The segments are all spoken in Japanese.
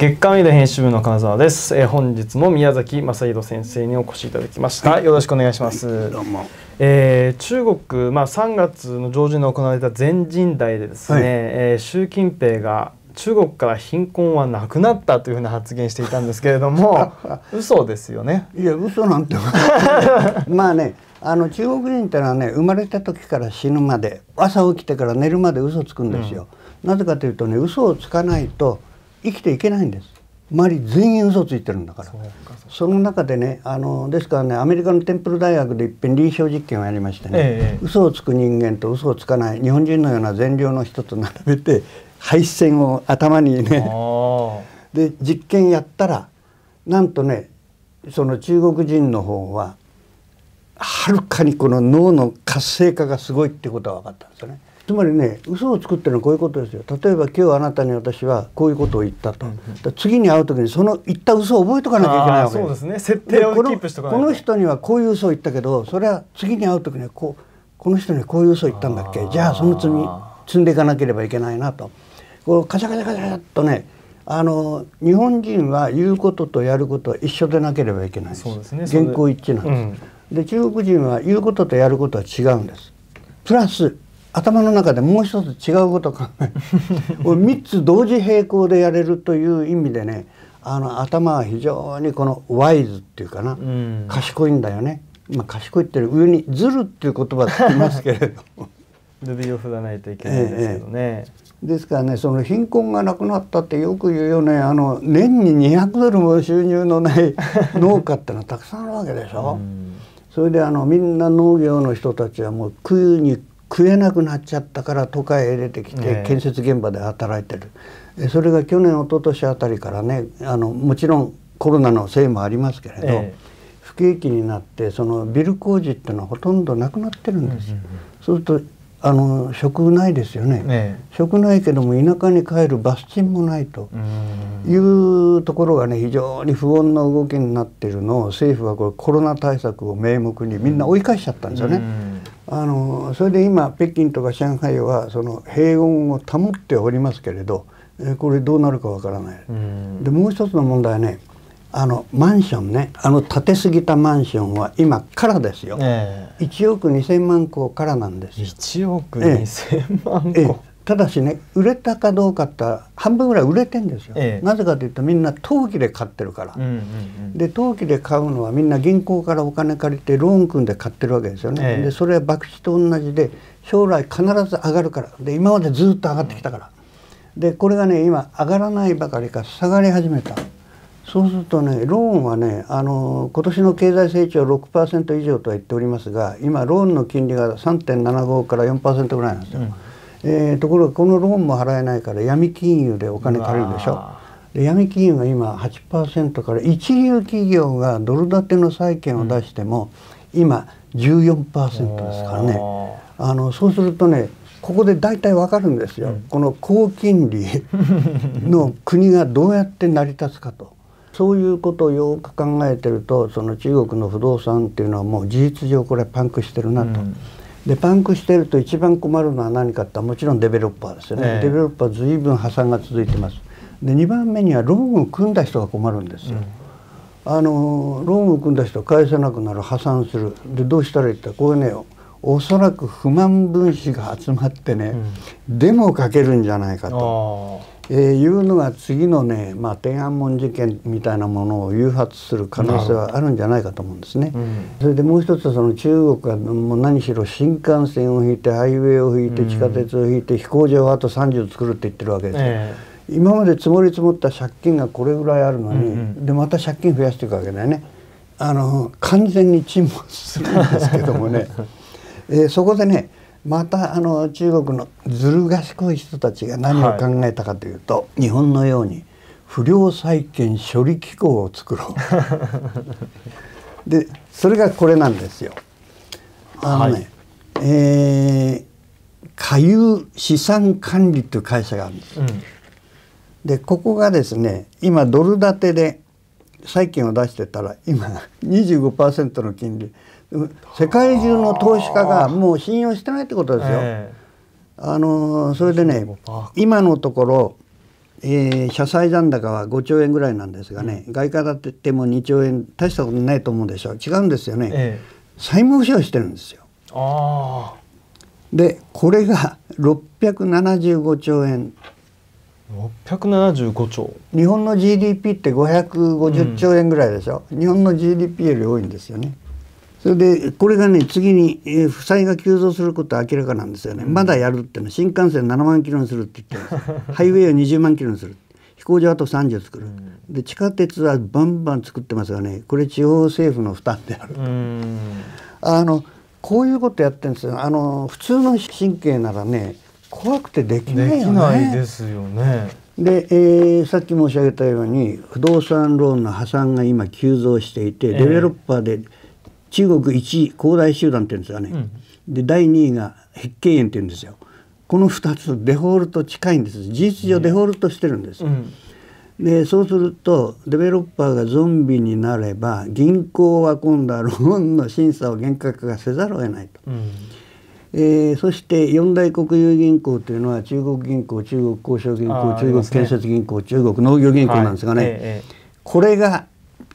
月刊メディア編集部の金沢です。本日も宮崎雅弘先生にお越しいただきました。はい、よろしくお願いします。はい、どうも。中国、3月の上旬に行われた全人代でですね、はい、習近平が中国から貧困はなくなったというふうな発言していたんですけれども、嘘ですよね。いや、嘘なんてまあね、中国人ってのはね、生まれた時から死ぬまで、朝起きてから寝るまで嘘つくんですよ。うん、なぜかというとね、嘘をつかないと生きていけないんです。周り全員嘘ついてるんだから。その中でね、ですからね、アメリカのテンプル大学でいっぺん臨床実験をやりましてね、嘘をつく人間と嘘をつかない日本人のような善良の人と並べて配線を頭にねで実験やったら、なんとね、その中国人の方ははるかにこの脳の活性化がすごいってことが分かったんですよね。つまりね、嘘を作ってるのはこういうことですよ。例えば今日あなたに私はこういうことを言ったと、次に会う時にその言った嘘を覚えとかなきゃいけないわけです。そうですね、設定をキープしとかないと。この人にはこういう嘘を言ったけど、それは次に会う時にはこの人にはこういう嘘を言ったんだっけ、じゃあその罪積んでいかなければいけないなと。こうカシャカシャカシャっとね、日本人は言うこととやることは一緒でなければいけないです。そうですね、言行一致なんです。で、中国人は言うこととやることは違うんです。プラス頭の中でもう一つ違うことを考える3つ同時並行でやれるという意味でね、頭は非常にこのワイズっていうかな、賢いんだよね。まあ、賢いっていう上に「ずる」っていう言葉つきますけれど首を振らないといけないんですけどね。ですからね、その貧困がなくなったってよく言うよね。年に200ドルも収入のない農家ってのはたくさんあるわけでしょ。それでみんな農業の人たちはもう食えなくなっちゃったから都会へ出てきて建設現場で働いてる。それが去年一昨年あたりからね、もちろんコロナのせいもありますけれど、不景気になってそのビル工事ってのはほとんどなくなってるんです。そうすると食ないですよね。食ないけども田舎に帰るバス賃もないというところがね、非常に不穏な動きになっているのを政府はこれコロナ対策を名目にみんな追い返しちゃったんですよね。それで今北京とか上海はその平穏を保っておりますけれど、これどうなるかわからない。で、もう一つの問題はね、マンションね、建てすぎたマンションは今からですよ、1億2000万戸からなんですよ。1億2000万戸、ただしね、売れたかどうかって半分ぐらい売れてんですよ。なぜかというとみんな投機で買ってるから。で、投機で買うのはみんな銀行からお金借りてローン組んで買ってるわけですよね。で、それは博打と同じで将来必ず上がるから。で、今までずっと上がってきたから、でこれがね今上がらないばかりか下がり始めた。そうするとね、ローンはね、今年の経済成長 6% 以上とは言っておりますが、今ローンの金利が 3.75 から 4% ぐらいなんですよ。ところがこのローンも払えないから闇金融でお金借りるでしょ。で、闇金融が今 8% から、一流企業がドル建ての債券を出しても、今 14% ですからね。そうするとね、ここで大体わかるんですよ、この高金利の国がどうやって成り立つかと。そういうことをよく考えてると、その中国の不動産っていうのはもう事実上これパンクしてるなと。で、パンクしてると一番困るのは何かってもちろんデベロッパーですよね。デベロッパー随分破産が続いてます。で、2番目にはローンを組んだ人が困るんですよ。ローンを組んだ人返せなくなる、破産する。で、どうしたらいいってこれね、おそらく不満分子が集まってね、デモをかけるんじゃないかと。いうのが次のね、天安門事件みたいなものを誘発する可能性はあるんじゃないかと思うんですね。それでもう一つはその中国がもう何しろ新幹線を引いてハイウェイを引いて地下鉄を引いて飛行場をあと30作るって言ってるわけですよ。今まで積もり積もった借金がこれぐらいあるのに、でまた借金増やしていくわけだよね。完全に沈没するんですけどもねそこでね、また中国のずる賢い人たちが何を考えたかというと、日本のように不良債権処理機構を作ろうで、それがこれなんですよ。華友資産管理という会社があるんです。で、ここがですね、今ドル建てで債券を出してたら今 25% の金利。世界中の投資家がもう信用してないってことですよ。それでね、今のところ社債残高は5兆円ぐらいなんですがね、外貨建てっても2兆円大したことないと思うでしょう。違うんですよね、債務不償してるんですよ。でこれが675兆円675兆日本の GDP って550兆円ぐらいでしょ、日本の GDP より多いんですよね。それでこれがね次に負債が急増することは明らかなんですよね、まだやるっていうのは新幹線7万キロにするって言ってますハイウェイを20万キロにする、飛行場あと30作る、で地下鉄はバンバン作ってますがね、これ地方政府の負担であると。こういうことやってるんですよ。普通の神経ならね怖くてできないよね。できないですよね。で、さっき申し上げたように不動産ローンの破産が今急増していて、デベロッパーで中国1位恒大集団って言うんですよね、で第2位が碧桂園って言うんですよ。この2つデフォルト近いんです。事実上デフォルトしてるんです、でそうするとデベロッパーがゾンビになれば銀行は今度はローンの審査を厳格化せざるを得ないと、そして四大国有銀行というのは中国銀行、中国工商銀行、中国建設銀行、中国農業銀行なんですがね、これが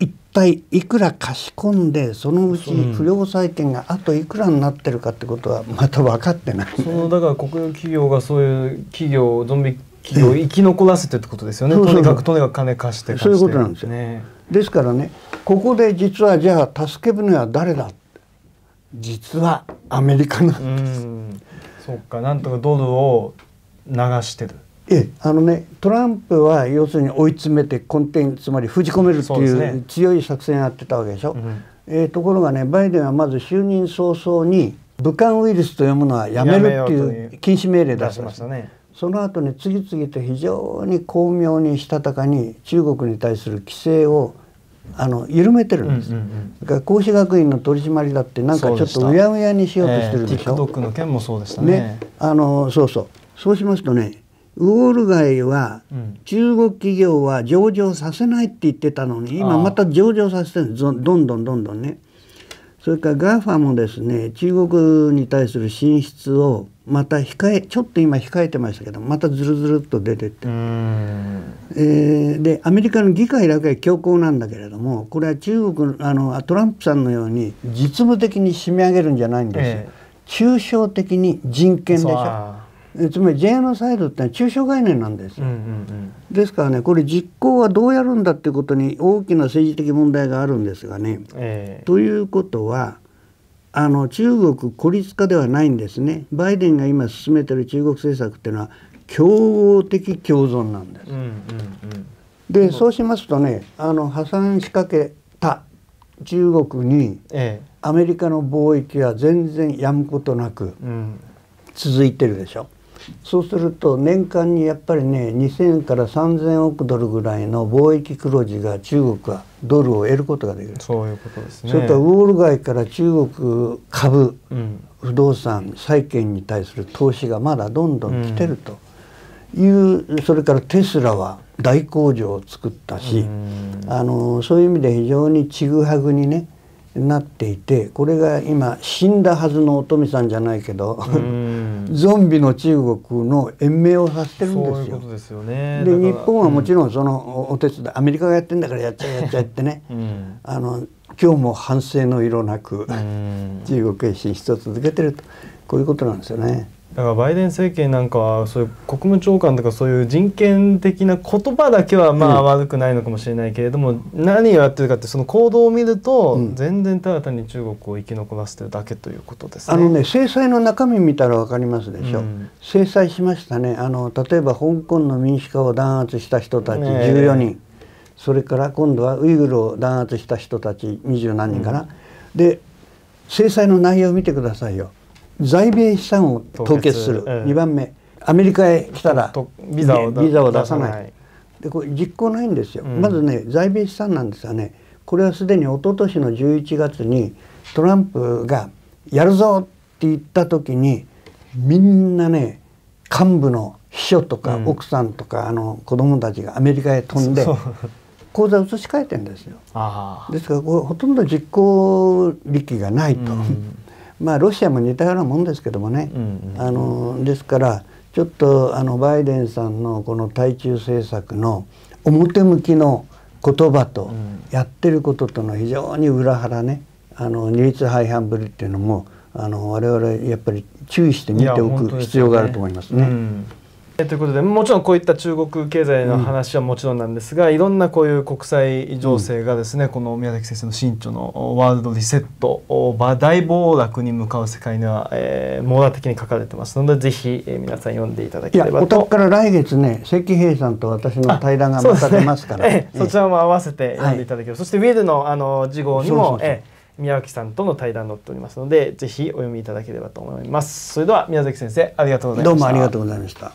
一体いくら貸し込んでそのうち不良債権があといくらになってるかってことはまた分かってない、そのだから国有企業がそういう企業ゾンビ企業を生き残らせてってことですよね。とにかく金貸してそういうことなんですよ、ですからねここで実はじゃあ助け舟は誰だ、実はアメリカなんです。そっか、なんとかドルを流してる。トランプは要するに追い詰めて根底つまり封じ込めるっていう強い作戦をやってたわけでしょ。ところがねバイデンはまず就任早々に武漢ウイルスと読むのはやめるっていう禁止命令出しましたね。その後に次々と非常に巧妙にしたたかに中国に対する規制を緩めてるんです。だから孔子学院の取り締まりだってなんかちょっとうやうやにしようとしてるでしょ。TikTok の件もそうでしたね。そうしますとねウォール街は中国企業は上場させないって言ってたのに今また上場させてるんです。どんどんね。それから GAFA もですね中国に対する進出をまたちょっと今控えてましたけどまたずるずるっと出てってでアメリカの議会だけは強硬なんだけれどもこれは中国トランプさんのように実務的に締め上げるんじゃないんですよ。抽象的に人権でしょ。つまりジェノサイドってのは抽象概念なんですよ。ですからねこれ実行はどうやるんだっていうことに大きな政治的問題があるんですがね、ということは中国孤立化ではないんですね。バイデンが今進めてる中国政策っていうのは競合的共存なんです。でそうしますとね破産しかけた中国にアメリカの貿易は全然やむことなく続いてるでしょ。そうすると年間にやっぱりね2000から3000億ドルぐらいの貿易黒字が中国はドルを得ることができる。そういうことですね。それとウォール街から中国株、不動産債券に対する投資がまだどんどん来てるという、それからテスラは大工場を作ったし、そういう意味で非常にちぐはぐにねなっていてこれが今死んだはずのお富さんじゃないけどゾンビの中国の延命をさせてるんですよ。そういうことですよね。で日本はもちろんそのお手伝いアメリカがやってんだからやっちゃえやっちゃえってね今日も反省の色なく中国へ進出を続けてるとこういうことなんですよね。だからバイデン政権なんかはそういう国務長官とかそういう人権的な言葉だけはまあ悪くないのかもしれないけれども、何をやってるかってその行動を見ると全然ただ単に中国を生き残らせてるだけということですね。制裁の中身見たら分かりますでしょ。制裁しましたね。例えば香港の民主化を弾圧した人たち14人、それから今度はウイグルを弾圧した人たち20何人かな。で制裁の内容を見てくださいよ。在米資産を凍結する、2番目アメリカへ来たらビザを出さないでこれ実行ないんですよ。まずね在米資産なんですがねこれはすでに一昨年の11月にトランプがやるぞって言った時にみんなね幹部の秘書とか奥さんとか子供たちがアメリカへ飛んで口座移し替えてんですよ。ですからこれほとんど実行力がないと。ロシアも似たようなもんですけどもねですからちょっとバイデンさんのこの対中政策の表向きの言葉とやってることとの非常に裏腹ね、二律背反ぶりっていうのも我々やっぱり注意して見ておく必要があると思いますね。ということで、もちろんこういった中国経済の話はもちろんなんですが、いろんなこういう国際情勢がですね、この宮崎先生の新著の「ワールドリセット」大暴落に向かう世界には、網羅的に書かれてますので、ぜひ、皆さん読んでいただければと。お宅から来月ね、石平さんと私の対談がまた出ますから、そちらも合わせて読んでいただければ、はい、そしてウィルの次号にも宮脇さんとの対談載っておりますので、ぜひお読みいただければと思います。それでは宮崎先生、ありがとうございました。どうもありがとうございました。